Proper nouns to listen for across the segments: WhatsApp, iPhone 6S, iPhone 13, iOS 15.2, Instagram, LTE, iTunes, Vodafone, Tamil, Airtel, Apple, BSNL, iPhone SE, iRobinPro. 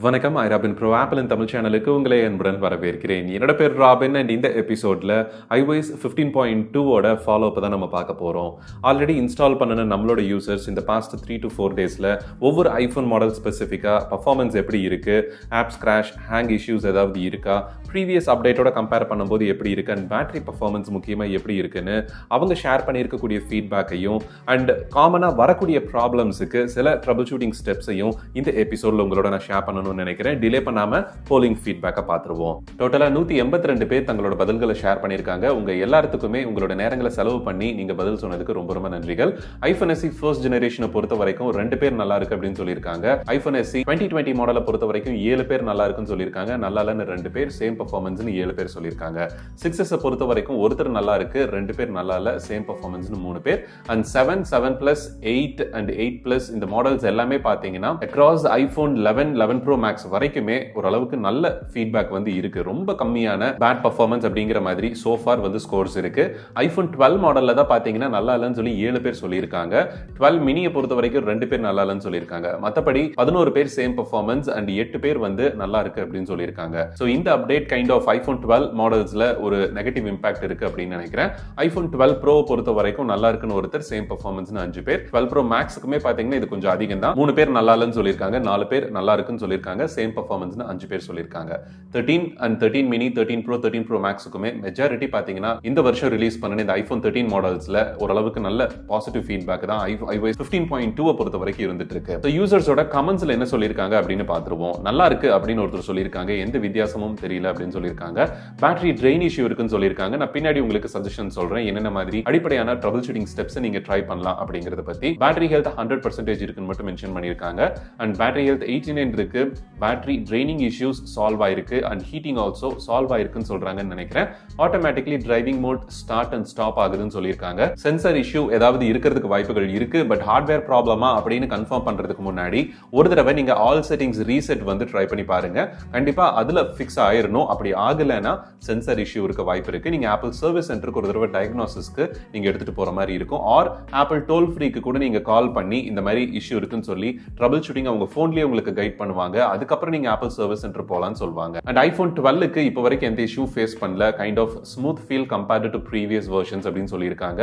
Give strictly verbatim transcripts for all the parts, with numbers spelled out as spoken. Vanakkam iRobinPro Apple and Tamil channel ku ungalai anbudan varaverkiren. Enoda per Robin and indha episode la i O S fifteen point two oda follow up dhaan nama paaka porom. Already install pannana nammaloda users in the past three to four days la over iPhone model specific performance eppadi irukku, apps crash, hang issues edavadhu iruka, previous update oda compare pannumbodhu eppadi irukku and battery performance mukkiyama eppadi irukku nu avanga share pannirukku kudiya feedback ayum and common ah varakudiya problems ku sila troubleshooting steps ayum indha episode la ungaloda na share panna நினைக்கிறேன். Delay பண்ணாம polling feedback பாத்துருவோம். டோட்டலா நூத்தி எண்பத்தி ரெண்டு பேர் தங்களோட பதில்களை ஷேர் பண்ணிருக்காங்க. உங்க எல்லாத்துக்குமே உங்களோட நேரங்களை செலவு பண்ணி நீங்க பதில் சொன்னதுக்கு ரொம்ப ரொம்ப நன்றிகள். iPhone S E first generation பொறுத்த வரைக்கும் ரெண்டு பேர் நல்லா இருக்கு அப்படினு சொல்லிருக்காங்க. iPhone S E twenty twenty மாடலை பொறுத்த வரைக்கும் ஏழு பேர் நல்லா இருக்குன்னு சொல்லிருக்காங்க. நல்லா இல்லன்னு ரெண்டு பேர், சேம் பெர்ஃபார்மன்ஸ்னு ஏழு பேர் சொல்லிருக்காங்க. six S பொறுத்த வரைக்கும் ஒருத்தர் நல்லா இருக்கு, ரெண்டு பேர் நல்லா இல்ல, சேம் பெர்ஃபார்மன்ஸ்னு மூணு பேர் and seven, seven plus eight and eight plus இந்த மாடல்ஸ் எல்லாமே பாத்தீங்கன்னா across iPhone eleven, eleven Pro Max வரைக்குமே ஓரளவுக்கு நல்ல ஃபீட்பேக் வந்து இருக்கு. ரொம்ப கம்மியான பேட் பர்ஃபார்மன்ஸ் அப்படிங்கிற மாதிரி so far வந்து ஸ்கோர்ஸ் இருக்கு. iPhone twelve மாடல்ல தான் பாத்தீங்கன்னா நல்லா இல்லன்னு சொல்லி ஏழு பேர் சொல்லிருக்காங்க. twelve மினியை பொறுத்த வரைக்கும் ரெண்டு பேர் நல்லா இல்லன்னு சொல்லிருக்காங்க. மத்தபடி பதினோரு பேர் சேம் பர்ஃபார்மன்ஸ் and எட்டு பேர் வந்து நல்லா இருக்கு அப்படினு சொல்லிருக்காங்க. சோ இந்த update kind of iPhone twelve மாடல்ஸ்ல ஒரு நெகட்டிவ் இம்பாக்ட் இருக்கு அப்படினு நினைக்கிறேன். iPhone twelve Pro பொறுத்த வரைக்கும் நல்லா இருக்குன்னு ஒருத்தர், சேம் பர்ஃபார்மன்ஸ்னு அஞ்சு பேர். twelve Pro மேக்ஸ்க்குமே பாத்தீங்கன்னா இது கொஞ்சம் அதிகம் தான். மூணு பேர் நல்லா இல்லன்னு சொல்லிருக்காங்க, நாலு பேர் நல்லா இருக்குன்னு சொல்லி சேம் பெர்ஃபார்மன்ஸ் அஞ்சு பேர் சொல்லிருக்காங்க. thirteen and thirteen mini, thirteen Pro, thirteen Pro Max குமே மெஜாரிட்டி பாத்தீங்கன்னா இந்த வருஷம் ரிலீஸ் பண்ண இந்த iPhone thirteen மாடல்ஸ்ல ஓரளவுக்கு நல்ல பாசிட்டிவ் ஃபீட்பேக் தான் i O S fifteen point two பொறுத்த வரைக்கும் இருந்துட்டு இருக்கு. சோ யூசர்ஸோட கமெண்ட்ஸ்ல என்ன சொல்லிருக்காங்க அப்படினு பாத்துருவோம். நல்லா இருக்கு அப்படின்னு ஒருத்தர் சொல்லிருக்காங்க, எந்த வித்தியாசமும் தெரியல அப்படின்னு சொல்லிருக்காங்க. பேட்டரி ட்ரெயின் இஷ்யூ இருக்குன்னு சொல்லிருக்காங்க. நான் பின்னாடி உங்களுக்கு சஜஷன் சொல்றேன் என்னென்ன மாதிரி அடிப்படையான ட்ரபிள் ஷூட்டிங் ஸ்டெப்ஸ் நீங்க ட்ரை பண்ணலாம் அப்படிங்கறத பத்தி. Battery health one hundred percent இருக்குன்னு மட்டும் மென்ஷன் பண்ணிருக்காங்க and பேட்டரி ஹெல்த் eighty-nine இருக்கு. Battery draining issues solve ஆயிருக்கு and heating also solve ஆயிருக்குன்னு சொல்றாங்கன்னு நினைக்கிறேன். Automatically driving mode start and stop ஆகுதுன்னு சொல்லிருக்காங்க. Sensor issue ஏதாவது இருக்கிறதுக்கு வாய்ப்புகள் இருக்கு, பட் ஹார்ட்வேர் ப்ராப்ளமா அப்படின்னு கன்ஃபார்ம் பண்றதுக்கு முன்னாடி ஒரு தடவை நீங்க ஆல் செட்டிங்ஸ் ரீசெட் வந்து ட்ரை பண்ணி பாருங்க. கண்டிப்பா அதுல ஃபிக்ஸ் ஆயிரணும். அப்படி ஆகலன்னா சென்சார் இஷ்யூ இருக்க வாய்ப்பு இருக்கு. நீங்க ஆப்பிள் சர்வீஸ் சென்டருக்கு ஒரு தடவை டயக்னோசிஸ்க்கு நீங்க எடுத்துட்டு போற மாதிரி இருக்கும். ஆர் ஆப்பிள் டோல் ஃப்ரீக்கு கூட நீங்க கால் பண்ணி இந்த மாதிரி இஷ்யூ இருக்குன்னு சொல்லி ட்ரபிள் ஷூட்டிங் அவங்க போன்லயே உங்களுக்கு கைட் பண்ணுவாங்க. அதுக்கப்புறம் நீங்க ஆப்பிள் சர்வீஸ் சென்டர் போலான்னு சொல்வாங்க. அண்ட் iPhone twelve இப்போ வரைக்கும் எந்த இஷ்யூ ஃபேஸ் பண்ணல. Kind of smooth feel compared to previous versions அப்படின்னு சொல்லியிருக்காங்க.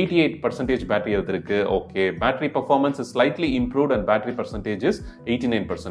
eighty-eight percent பேட்டரி ஹெல்த் இருக்கு. Okay, battery performance is slightly improved and battery percentage is eighty-nine percent.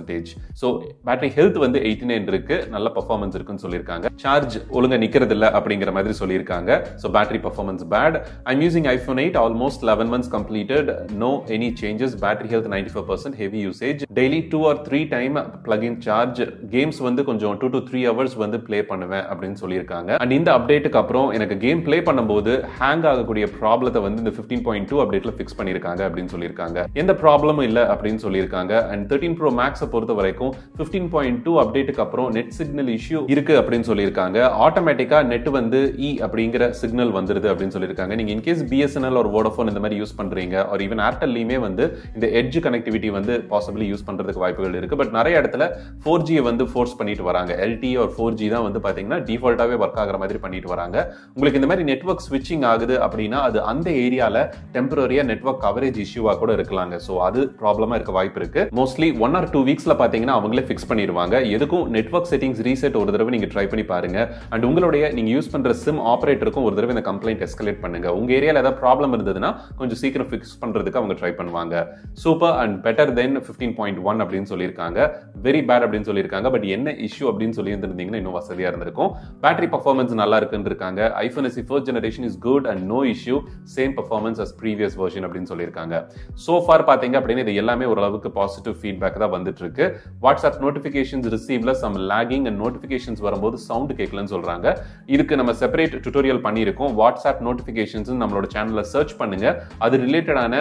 So battery health வந்து eighty-nine இருக்கு, நல்ல பர்ஃபார்மன்ஸ் இருக்குன்னு சொல்லியிருக்காங்க. Charge ஒழுங்கா நிக்கிறது இல்லை அப்படிங்கிற மாதிரி சொல்லியிருக்காங்க. So battery performance bad. I'm using iPhone eight almost eleven months completed, no any changes, battery health ninety-five percent, heavy usage, daily two or three time plug-in charge, games வந்து கொஞ்சம் two to three hours வந்து play பண்ணுவேன் அப்படினு சொல்லிருக்காங்க. and இந்த அப்டேட்டுக்கு அப்புறம் எனக்கு game play பண்ணும்போது ஹேங் ஆகக்கூடிய ப்ராப்ளத்தை வந்து இந்த fifteen point two அப்டேட்ல ஃபிக்ஸ் பண்ணிருக்காங்க அப்படினு சொல்லிருக்காங்க. எந்த ப்ராப்ளமும் இல்ல அப்படினு சொல்லிருக்காங்க. and thirteen Pro Max பொறுத்த வரைக்கும் fifteen point two அப்டேட்டுக்கு அப்புறம் நெட் சிக்னல் இஷ்யூ இருக்கு அப்படினு சொல்லிருக்காங்க. ஆட்டோமேட்டிக்கா நெட் வந்து E அப்படிங்கற சிக்னல் வந்துருது அப்படினு சொல்லிருக்காங்க. நீங்க in case B S N L or Vodafone இந்த மாதிரி யூஸ் பண்றீங்க or even Airtel லீமே வந்து இந்த edge connectivity வந்து possibly யூஸ் பண்றதுக்கு வாய்ப்புகள் இருக்கு. பட் நிறைய இடத்துல four G வந்து ஃபோர்ஸ் பண்ணிட்டு வராங்க. L T E or four G தான் வந்து பாத்தீங்கன்னா டிஃபால்ட்டாவே வர்க் ஆகுற மாதிரி பண்ணிட்டு வராங்க. உங்களுக்கு இந்த மாதிரி நெட்வொர்க் ஸ்விட்சிங் ஆகுது அப்படின்னா அது அந்த ஏரியால டெம்பரரியா நெட்வொர்க் கவரேஜ் இஷ்யூவா கூட இருக்கலாம். சோ அது ப்ராப்ளமா இருக்க வாய்ப்பு இருக்கு. மோஸ்ட்லி ஒன் ஆர் டூ வீக்ஸ்ல பாத்தீங்கன்னா அவங்களே ஃபிக்ஸ் பண்ணிடுவாங்க. எதுக்கும் நெட்வொர்க் செட்டிங்ஸ் ரீசெட் ஒரு தடவை நீங்க ட்ரை பண்ணி பாருங்க. அண்ட் உங்களுடைய நீங்க யூஸ் பண்ற சிம் ஆபரேட்டருக்கும் ஒரு தடவை இந்த கம்ப்ளைண்ட் எஸ்கலேட் பண்ணுங்க. உங்க ஏரியால ஏதாவது ப்ராப்ளம் இருந்ததுன்னா கொஞ்சம் சீக்கிரம் ஃபிக்ஸ் பண்றதுக்கு அவங்க ட்ரை பண்ணுவாங்க. Super and better then fifteen point one அப்படின்னு சொல்லியிருக்காங்க. வெரி பேட் அப்படின்னு சொல்லியிருக்காங்க. பட் என்ன இஷ்யூ அப்படின்னு சொல்லி இருந்திருந்தீங்கன்னா இன்னும் வசதியா இருந்திருக்கும். பேட்டரி பர்ஃபார்மன்ஸ் நல்லா இருக்குன்னு இருக்காங்க. iPhone S E first generation is good and no issue, same performance as previous version அப்படின்னு சொல்லியிருக்காங்க. so far பாத்தீங்க அப்படின்னா இது எல்லாமே ஓரளவுக்கு பாசிட்டிவ் ஃபீட்பேக் தான் வந்துட்டு இருக்கு. வாட்ஸ்அப் நோட்டிஃபிகேஷன்ஸ் ரிசீவ்ல சம் லாகிங் அண்ட் நோட்டிஃபிகேஷன்ஸ் வரும்போது சவுண்ட் கேட்கலன்னு சொல்றாங்க. இதுக்கு நம்ம செப்பரேட் டுட்டோரியல் பண்ணியிருக்கோம். வாட்ஸ்அப் நோட்டிஃபிகேஷன்ஸ் நம்மளோட சேனல்ல சர்ச் பண்ணுங்க. அது ரிலேட்டடான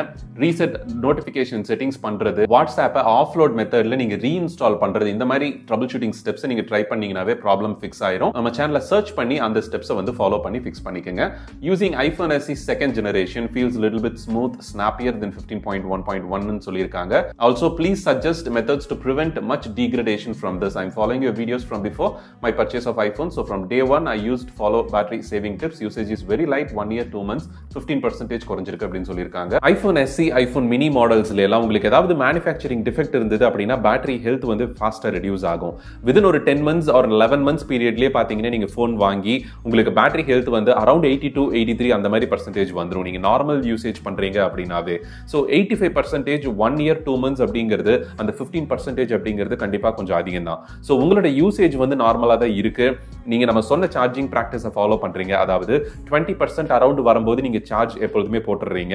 ரீசெட் நோட்டிஃபிகேஷன் செட்டிங்ஸ் பண்றது, வாட்ஸ்அப் ஆஃப்லோட் மெத்தட்ல நீங்க ரீஇன்ஸ்டால் பண்றது, இந்த மாதிரி ட்ரபிள் ஷூட்டிங் ஸ்டெப்ஸ் நீங்க ட்ரை பண்ணீங்கனாவே ப்ராப்ளம் ஃபிக்ஸ் ஆயிரும். நம்ம சேனல்ல சர்ச் பண்ணி அந்த ஸ்டெப்ஸ் வந்து ஃபாலோ பண்ணி ஃபிக்ஸ் பண்ணிக்கங்க. Using iPhone S E second generation feels little bit smooth, snappier than fifteen point one point one ன்னு சொல்லிருக்காங்க. Also please suggest methods to prevent much degradation from this. I'm following your videos from before my purchase of iPhone, so from day one I used follow battery saving tips. Usage is very light, one year two months fifteen percent குறைஞ்சிருக்கு அப்படினு சொல்லிருக்காங்க. iPhone S E, iPhone mini modelsல எல்லாம் உங்களுக்கு ஏதாவது manufacturing defect இருந்தது அப்படினா battery health wealth வந்து ஃபாஸ்ட்டாக ரெடியூஸ் ஆகும். விதின் ஒரு டென் மந்த்ஸ் ஒரு லெவன் மந்த்ஸ் பீரியட்லேயே பார்த்தீங்கன்னா நீங்கள் ஃபோன் வாங்கி உங்களுக்கு பேட்டரி ஹெல்த் வந்து around eighty two eighty three அந்த மாதிரி பர்சன்டேஜ் வந்துடும் நீங்கள் நார்மல் யூசேஜ் பண்ணுறீங்க அப்படின்னாவே. So eighty five percentage one year two months அப்படிங்கிறது அந்த ஃபிஃப்டீன் பர்சன்டேஜ் அப்படிங்கிறது கண்டிப்பாக கொஞ்சம் அதிகம் தான். ஸோ உங்களோட யூசேஜ் வந்து நார்மலாக தான் இருக்குது. நீங்கள் நம்ம சொன்ன சார்ஜிங் ப்ராக்டிஸை ஃபாலோ பண்ணுறீங்க, அதாவது டுவெண்ட்டி பர்சன்ட் அரௌண்ட் வரும்போது நீங்கள் சார்ஜ் எப்பொழுதுமே போட்டுடுறீங்க,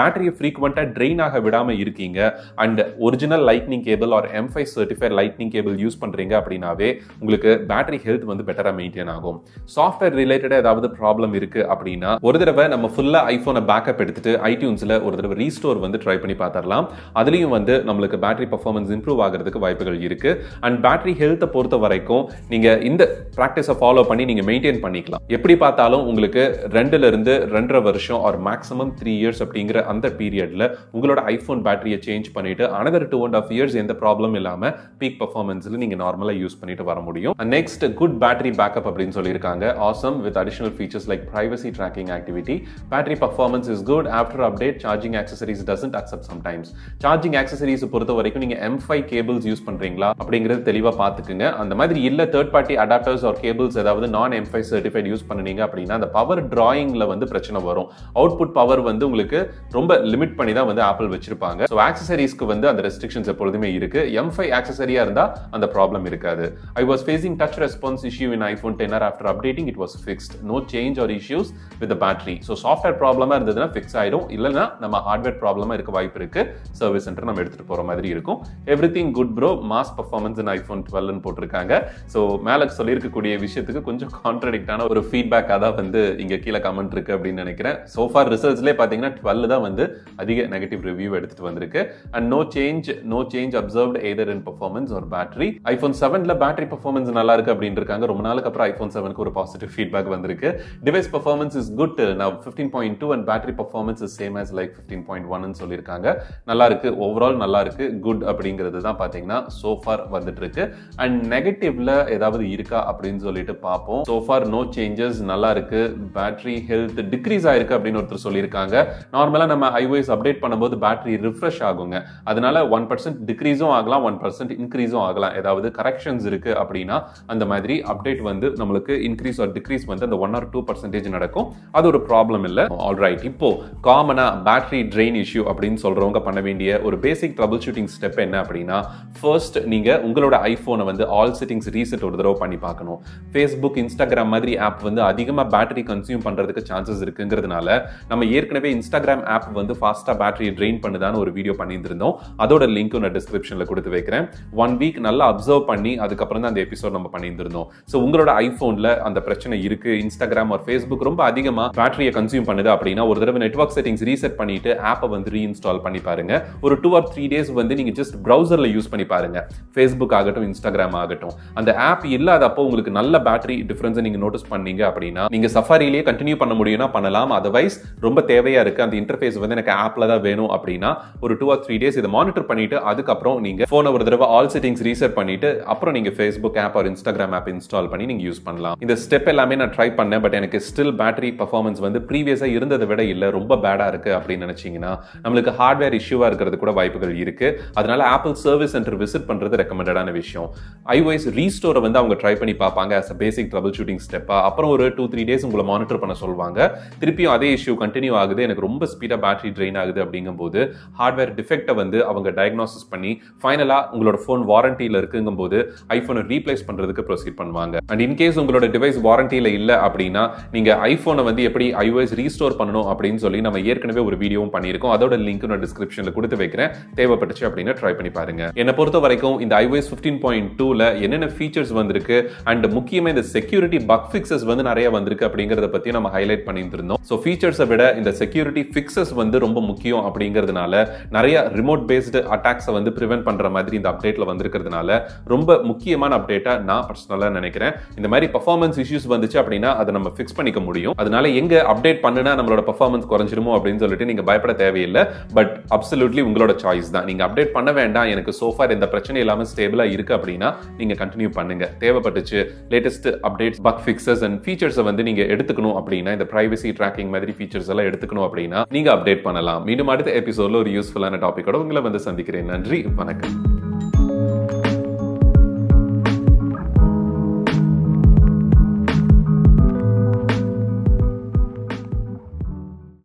பேட்டரியை ஃப்ரீக்வெண்ட்டாக ட்ரெயின் ஆக விடாமல் இருக்கீங்க, and original lightning cable or M five certified lightning cable use பண்ணுறீங்க அப்படின்னாவே உங்களுக்கு பேட்டரி ஹெல்த் வந்து பெட்டராக மெயின்டைன் ஆகும். சாஃப்ட்வேர் ரிலேட்டடாக ஏதாவது ப்ராப்ளம் இருக்குது அப்படின்னா ஒரு தடவை நம்ம ஃபுல்லாக ஐஃபோனை பேக்கப் எடுத்துகிட்டு ஐடியூன்ஸில் ஒரு தடவை ரீஸ்டோர் வந்து ட்ரை பண்ணி பார்த்துடலாம். அதுலேயும் வந்து நம்மளுக்கு பேட்டரி பர்ஃபார்மன்ஸ் இம்ப்ரூவ் ஆகிறதுக்கு வாய்ப்புகள் இருக்குது. அண்ட் பேட்டரி ஹெல்த்தை பொறுத்த வரைக்கும் நீங்கள் இந்த ப்ராக்டிஸை ஃபாலோ பண்ணி நீங்கள் மெயின்டைன் பண்ணிக்கலாம். எப்படி பார்த்தாலும் உங்களுக்கு ரெண்டுல இருந்து ரெண்டரை வருஷம் ஆர் மேக்ஸிமம் த்ரீ இயர்ஸ் அப்படிங்கிற அந்த பீரியட்ல உங்களோட ஐஃபோன் பேட்டரியை சேஞ்ச் பண்ணிட்டு another two and half years எந்த ப்ராப்ளம் இல்லாமல் பீக் பர்ஃபார்மன்ஸ்ல நீங்க நார்மலா யூஸ் பண்ணிட்டு வர முடியும். நெக்ஸ்ட், குட் பேட்டரி பேக்கப் அப்படின்னு சொல்லியிருக்காங்க. Awesome with additional features like privacy tracking activity. Battery performance is good after update. Charging accessories doesn't accept sometimes. Charging accessories பொறுத்த வரைக்கும் நீங்க எம் ஃபைவ் கேபிள்ஸ் யூஸ் பண்றீங்களா அப்படிங்கிறது தெளிவாக பார்த்துக்குங்க. அந்த மாதிரி இல்லை third party adapters or cables ஏதாவது non M five certified use பண்ணுனீங்க அப்படின்னா அந்த பவர் டிராயிங்ல வந்து பிரச்சனை வரும். அவுட்புட் பவர் வந்து உங்களுக்கு ரொம்ப லிமிட் பண்ணி தான் வந்து ஆப்பிள் வச்சிருப்பாங்க. ஸோ ஆக்சசரிஸ்க்கு வந்து அந்த ரெஸ்ட்ரிக்ஷன்ஸ் எப்பொழுதுமே இருக்கு. எம் ஃபைவ் ஆக்சசரியா இருந்தா அந்த ப்ராப்ளம் இருக்காது. I was facing touch response issue in iPhone ten after updating it was fixed. No change or issues with battery. So software ப்ராப்ளமா இருந்ததுன்னா ஃபிக்ஸ் ஆயிடும், இல்லைன்னா நம்ம ஹார்ட்வேர் ப்ராப்ளமா இருக்க வாய்ப்பு இருக்கு. சர்வீஸ் சென்டர் நம்ம எடுத்துட்டு போற மாதிரி இருக்கும். Everything good bro. Mass performance in iPhone டுவெல்வ்னு போட்டிருக்காங்க. ஸோ மேலே சொல்லியிருக்கக்கூடிய விஷயத்துக்கு கொஞ்சம் கான்ட்ராடிக்டான ஒரு ஃபீட்பேக்காக தான் வந்து இங்கே கீழே கமெண்ட் இருக்குது அப்படின்னு நினைக்கிறேன். ஸோ ஃபார் ரிசல்ட்ஸ்லேயே பார்த்தீங்கன்னா டுவெல் தான் வந்து அதிக நெகட்டிவ் ரிவ்யூ எடுத்துகிட்டு வந்திருக்கு. And no change no change observed either in performance or battery. IPhone செவனில் பேட்டரி பர்ஃபார்மன்ஸ் நல்லா இருக்குது அப்படின்னு இருக்காங்க. ரொம்ப நாளுக்கு அப்புறம் ஐஃபோன் செவனுக்கு ஒரு பாசிட்டிவ் ஃபீட்பேக் வந்திருக்கு. Device performance is good on fifteen point two and battery performance is same as like fifteen point ஒன்னு சொல்லியிருக்காங்க. நல்லா இருக்கு, ஓவரால் நல்லா இருக்கு. குட் அப்படிங்கிறது தான் பார்த்தீங்கன்னா சோஃபார் வந்துட்டு இருக்கு. அண்ட் நெகட்டிவ்ல ஏதாவது இருக்கா அப்படின்னு சொல்லிட்டு பார்ப்போம். So far no changes, நல்லா இருக்கு. பேட்டரி ஹெல்த் டிக்ரீஸ் ஆயிருக்கு அப்படின்னு ஒருத்தர் சொல்லியிருக்காங்க. நார்மலா நம்ம iOS அப்டேட் பண்ணும்போது பேட்டரி ரிஃப்ரெஷ் ஆகுங்க, அதனால ஒன் பர்சன்ட் டிக்ரீஸும் ஆகலாம், ஒன் பர்சன்ட் இன்க்ரீஸும் ஆகலாம். ஏதாவது கரெக்ஷன்ஸ் இருக்கு அப்படின்னா அந்த மாதிரி அப்டேட் வந்து நம்மளுக்கு இன்க்ரீஸ் ஆர் டிக்ரீஸ் வந்து அந்த ஒன் ஆர் டூ பர்சன்டேஜ் நடக்கும். அது ஒரு ப்ராப்ளம் இல்லை. ஆல்ரைட், இப்போ காமனா பேட்டரி ட்ரெயின் இஷ்யூ அப்படின்னு சொல்றவங்க பண்ண வேண்டிய ஒரு பேசிக் ட்ரபிள் ஷூட்டிங் ஸ்டெப் என்ன அப்படின்னா, ஃபர்ஸ்ட் நீங்க உங்களோட ஐபோனை வந்து ஆல் செட்டிங்ஸ் ரீசெட் ஒரு தடவை பண்ணி பார்க்கணும். Facebook, Instagram மாதிரி ஆப் வந்து அதிகமாக பேட்டரி கன்சியூம் பண்ணுறதுக்கு சான்சஸ் இருக்குங்கிறதுனால நம்ம ஏற்கனவே Instagram ஆப் வந்து ஃபாஸ்ட்டாக பேட்டரியை ட்ரெயின் பண்ணுதான்னு ஒரு வீடியோ பண்ணியிருந்தோம். அதோட லிங்க்கும் நான் டிஸ்கிரிப்ஷனில் கொடுத்து வைக்கிறேன். ஒன் வீக் நல்லா அப்சர்வ் பண்ணி அதுக்கப்புறம் தான் அந்த எபிசோட் நம்ம பண்ணியிருந்தோம். ஸோ உங்களோட ஐஃபோனில் அந்த பிரச்சனை இருக்குது, Instagram ஆர் Facebook ரொம்ப அதிகமாக பேட்டரியை கன்சியூம் பண்ணுது அப்படின்னா ஒரு தடவை நெட்வொர்க் செட்டிங்ஸ் ரீசெட் பண்ணிட்டு ஆப்பை வந்து ரீஇன்ஸ்டால் பண்ணி பாருங்க. ஒரு டூ ஆர் த்ரீ டேஸ் வந்து நீங்கள் ஜஸ்ட் ப்ரௌசரில் யூஸ் பண்ணி பாருங்க. Facebook ஆகட்டும் Instagram ஆகட்டும் அந்த ஆப் இல்லாதப்போ உங்களுக்கு நல்ல பேட்டரி டிஃபரன்ஸ் நீங்க நோட்டீஸ் பண்ணீங்க அப்படின்னா நீங்க சஃபாரிலேயே கண்டினியூ பண்ண முடியும்னா பண்ணலாம். அதர்வைஸ் ரொம்ப தேவையா இருக்கு அந்த இன்டர்ஃபேஸ் வந்து எனக்கு ஆப்ல தான் வேணும் அப்படின்னா ஒரு டூ ஆர் த்ரீ டேஸ் இதை மானிட்டர் பண்ணிட்டு அதுக்கப்புறம் நீங்க போன ஒரு தடவை ஆல் செட்டிங்ஸ் ரீசெட் பண்ணிட்டு அப்புறம் நீங்க Facebook app or Instagram app install பண்ணி நீங்க யூஸ் பண்ணலாம். இந்த ஸ்டெப் எல்லாமே நான் ட்ரை பண்ணேன், பட் எனக்கு ஸ்டில் பேட்டரி பர்ஃபார்மன்ஸ் வந்து ப்ரீவியஸா இருந்ததை விட இல்ல ரொம்ப பேடா இருக்கு அப்படின்னு நினைச்சீங்கன்னா நம்மளுக்கு ஹார்ட்வேர் இஷ்யூவா இருக்கிறது கூட வாய்ப்புகள் இருக்கு. அதனால ஆப்பிள் சர்வீஸ் சென்டர் விசிட் பண்றது ரெக்கமெண்டடான விஷயம். iOS ரீஸ்டோரை வந்து அவங்க ட்ரை பண்ணி பார்ப்பாங்க as a basic troubleshooting step. அப்புறம் ஒரு டூ த்ரீ டேஸ் உங்களை மானிட்டர் பண்ண சொல்லுவாங்க. திருப்பியும் அதே இஷ்யூ கண்டினியூ ஆகுது, எனக்கு ரொம்ப ஸ்பீடாக பேட்டரி ட்ரெயின் ஆகுது அப்படிங்கும்போது ஹார்ட்வேர் டிஃபெக்டை வந்து அவங்க டயக்னோசிஸ் பண்ணி ஃபைனலாக உங்களோட ஃபோன் வாரண்டியில் இருக்குங்கும்போது ஐஃபோனை ரீப்ளேஸ் பண்ணுறதுக்கு ப்ரொசீட் பண்ணுவாங்க. அண்ட் இன்கேஸ் உங்களோட டிவைஸ் வாரண்டியில் இல்லை அப்படின்னா நீங்கள் ஐஃபோனை வந்து எப்படி iOS ரீஸ்டோர் பண்ணணும் அப்படின்னு சொல்லி நம்ம ஏற்கனவே ஒரு வீடியோவும் பண்ணியிருக்கோம். அதோட லிங்க் நான் டிஸ்கிரிப்ஷனில் கொடுத்து வைக்கிறேன். தேவைப்பட்டுச்சு அப்படின்னா ட்ரை பண்ணி பாருங்க. என்னை பொறுத்த வரைக்கும் இந்த iOS ஃபிஃப்டீன் பாயிண்ட் டூவில் என்னென்ன ஃபீச்சர்ஸ் வந்திருக்கு அண்ட் முக்கியமா இந்த செக்யூரிட்டி பக் ஃபிக்ஸஸ் வந்து நிறைய வந்திருக்கு அப்படிங்கறத பத்தி நம்ம ஹைலைட் பண்ணிட்டு இருந்தோம். சோ ஃபீச்சர்ஸை விட இந்த செக்யூரிட்டி ஃபிக்ஸஸ் வந்து ரொம்ப முக்கியம் அப்படிங்கிறதுனால நிறைய ரிமோட் பேஸ்டு அட்டாக்ஸை வந்து பிரிவென்ட் பண்ற மாதிரி இந்த அப்டேட்ல வந்திருக்கிறதுனால ரொம்ப முக்கியமான அப்டேட்டா நான் பர்சனலா நினைக்கிறேன். இந்த மாதிரி பர்ஃபார்மன்ஸ் இஷ்யூஸ் வந்துச்சு அப்படின்னா அதை நம்ம ஃபிக்ஸ் பண்ணிக்க முடியும். அதனால எங்க அப்டேட் பண்ணுனா நம்மளோட பர்ஃபார்மன்ஸ் குறைஞ்சிருமோ அப்படின்னு சொல்லிட்டு நீங்க பயப்பட தேவையில்லை. பட் அப்சல்யூட்லி உங்களோட சாய்ஸ் தான். நீங்க அப்டேட் பண்ண வேண்டாம், எனக்கு சோஃபார் எந்த பிரச்சனை இல்லாம ஸ்டேபிளா இருக்கு அப்படின்னா நீங்க கண்டினியூ பண்ணுங்க. தேவைப்பட்டுச்சு latest updates bug fixes and ஃபீச்சர்ஸை வந்து நீங்க எடுத்துக்கணும் அப்படின்னா இந்த பிரைவசி ட்ராக்கிங் மாதிரி ஃபீச்சர்ஸ் எல்லாம் எடுத்துக்கணும் அப்படின்னா நீங்க அப்டேட் பண்ணலாம். மீண்டும் அடுத்த எபிசோட்ல ஒரு யூஸ்ஃபுல்லான டாபிக்கோட உங்களை வந்து சந்திக்கிறேன். நன்றி, வணக்கம்.